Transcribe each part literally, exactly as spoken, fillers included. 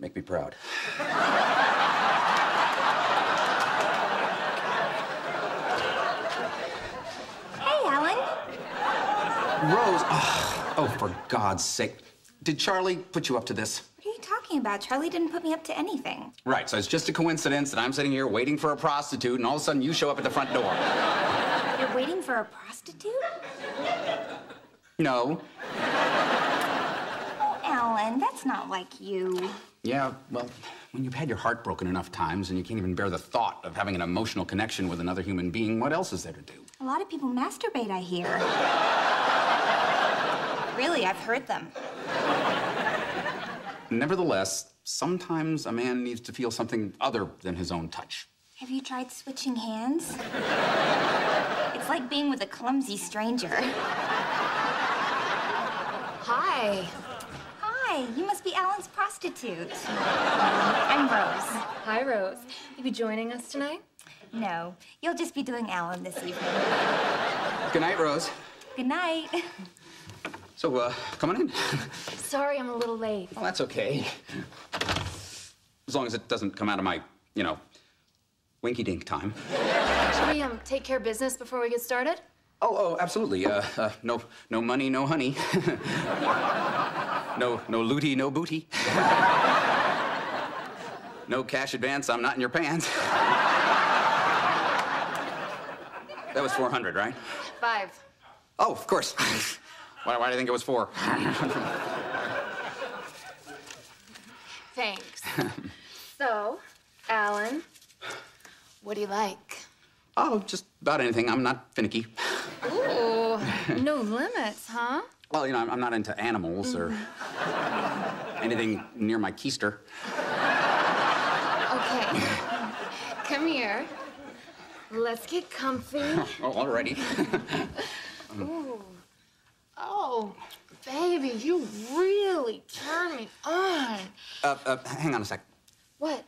Make me proud. Hey, Alan. Rose, oh, oh, for God's sake. Did Charlie put you up to this? What are you talking about? Charlie didn't put me up to anything. Right, so it's just a coincidence that I'm sitting here waiting for a prostitute and all of a sudden you show up at the front door. You're waiting for a prostitute? No. Oh, Alan, that's not like you. Yeah, well, when you've had your heart broken enough times and you can't even bear the thought of having an emotional connection with another human being, what else is there to do? A lot of people masturbate, I hear. Really, I've heard them. Nevertheless, sometimes a man needs to feel something other than his own touch. Have you tried switching hands? It's like being with a clumsy stranger. Hi. Hi, you must be Alan's prostitute. I'm Rose. Hi, Rose. You be joining us tonight? No, you'll just be doing Alan this evening. Good night, Rose. Good night. So, uh, come on in. Sorry, I'm a little late. Oh, that's okay. As long as it doesn't come out of my, you know, winky-dink time. Should we, um, take care of business before we get started? Oh, oh, absolutely. Uh, uh, no, no money, no honey. No, no looty, no booty. No cash advance, I'm not in your pants. That was four hundred, right? Five. Oh, of course. Why, why do you think it was four? Thanks. So, Alan, what do you like? Oh, just about anything. I'm not finicky. Ooh, no limits, huh? Well, you know, I'm, I'm not into animals or anything near my keister. Okay, come here. Let's get comfy. Oh, already. Ooh. Oh, baby, you really turn me on. Uh, uh, hang on a sec. What?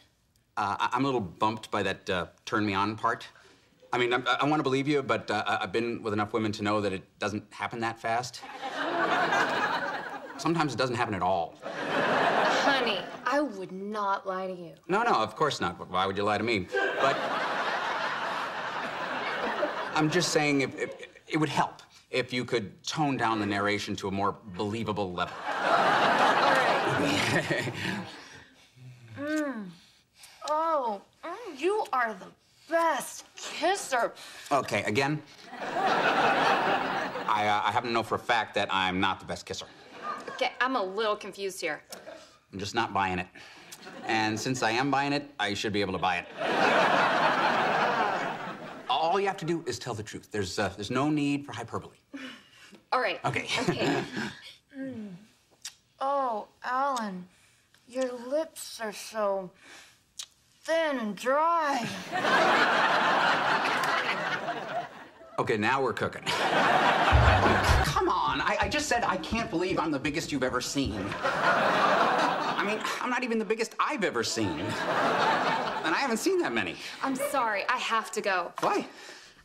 Uh, I I'm a little bumped by that uh, turn me on part. I mean, I, I want to believe you, but uh, I've been with enough women to know that it doesn't happen that fast. Sometimes it doesn't happen at all. Honey, I would not lie to you. No, no, of course not. Why would you lie to me? But I'm just saying if, if, it would help if you could tone down the narration to a more believable level. All right. mm. Oh, mm, you are the best kisser. Okay, again, I, uh, I happen to know for a fact that I'm not the best kisser. Okay, I'm a little confused here. I'm just not buying it. And since I am buying it, I should be able to buy it. Uh, All you have to do is tell the truth. There's, uh, there's no need for hyperbole. All right. Okay. Okay. mm. Oh, Alan, your lips are so thin and dry. Okay, now we're cooking. Oh, come on, I, I just said I can't believe I'm the biggest you've ever seen. I mean, I'm not even the biggest I've ever seen. And I haven't seen that many. I'm sorry, I have to go. Why?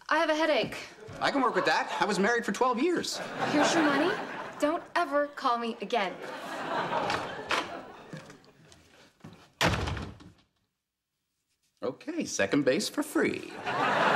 I have a headache. I can work with that. I was married for twelve years. Here's your money. Don't ever call me again. Okay, second base for free.